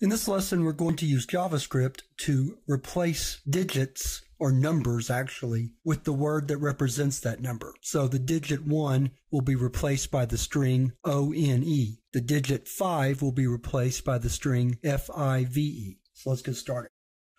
In this lesson, we're going to use JavaScript to replace digits, or numbers actually, with the word that represents that number. So the digit 1 will be replaced by the string O-N-E. The digit 5 will be replaced by the string F-I-V-E. So let's get started.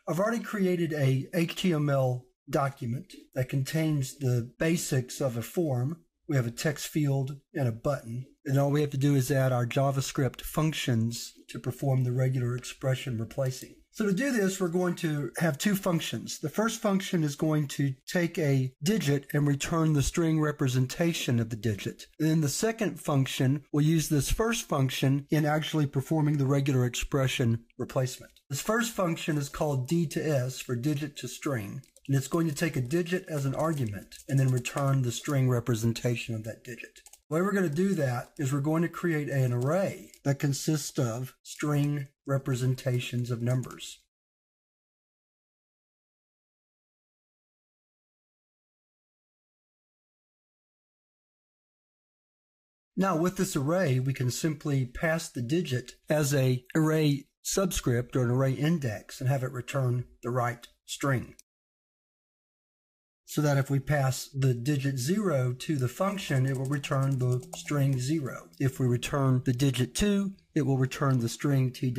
I've already created a HTML document that contains the basics of a form. We have a text field and a button. And all we have to do is add our JavaScript functions to perform the regular expression replacing. So to do this, we're going to have two functions. The first function is going to take a digit and return the string representation of the digit. And then the second function will use this first function in actually performing the regular expression replacement. This first function is called D to S, for digit to string. And it's going to take a digit as an argument and then return the string representation of that digit. The way we're going to do that is we're going to create an array that consists of string representations of numbers. Now with this array, we can simply pass the digit as an array subscript or an array index and have it return the right string. So that if we pass the digit 0 to the function, it will return the string 0. If we return the digit 2, it will return the string two.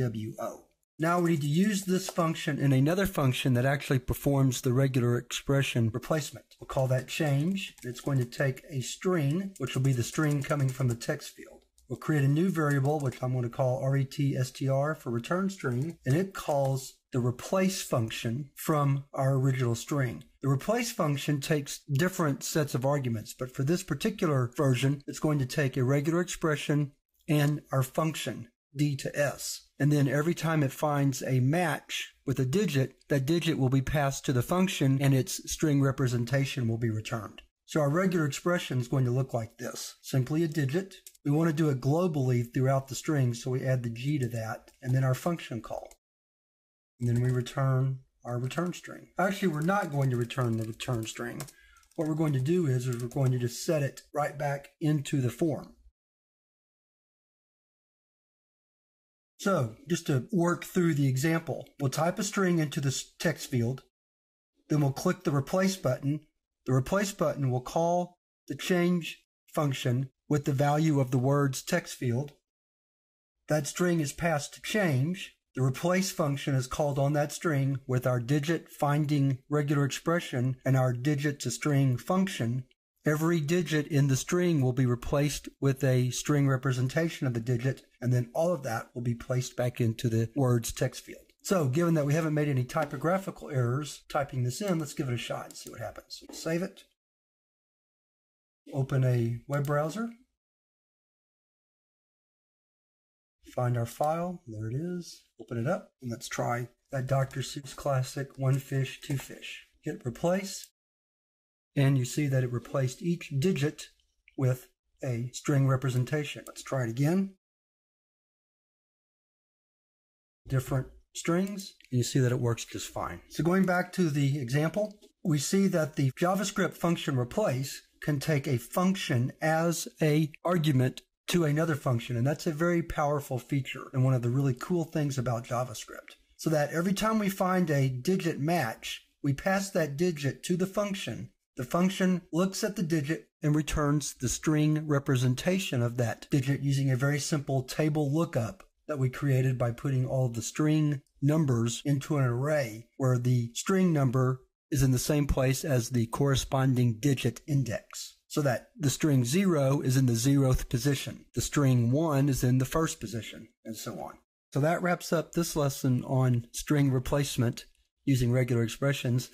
Now we need to use this function in another function that actually performs the regular expression replacement. We'll call that change. It's going to take a string, which will be the string coming from the text field. We'll create a new variable, which I'm going to call retstr, for return string, and it calls the replace function from our original string. The replace function takes different sets of arguments, but for this particular version, it's going to take a regular expression and our function, D to S. And then every time it finds a match with a digit, that digit will be passed to the function and its string representation will be returned. So our regular expression is going to look like this. Simply a digit. We want to do it globally throughout the string, so we add the G to that, and then our function call. And then we return our return string. Actually, we're not going to return the return string. What we're going to do is we're going to just set it right back into the form. So just to work through the example, we'll type a string into this text field. Then we'll click the replace button. The replace button will call the change function with the value of the word's text field. That string is passed to change. The replace function is called on that string with our digit finding regular expression and our digit to string function. Every digit in the string will be replaced with a string representation of the digit, and then all of that will be placed back into the word's text field. So given that we haven't made any typographical errors typing this in, let's give it a shot and see what happens. Save it. Open a web browser. Find our file. There it is. Open it up, and let's try that Dr. Seuss classic, One Fish, Two Fish. Hit replace, and you see that it replaced each digit with a string representation. Let's try it again. Different strings, and you see that it works just fine. So going back to the example, we see that the JavaScript function replace can take a function as an argument to another function, and that's a very powerful feature and one of the really cool things about JavaScript. So that every time we find a digit match, we pass that digit to the function. The function looks at the digit and returns the string representation of that digit using a very simple table lookup that we created by putting all the string numbers into an array where the string number is in the same place as the corresponding digit index. So that the string 0 is in the 0th position, the string 1 is in the 1st position, and so on. So that wraps up this lesson on string replacement using regular expressions.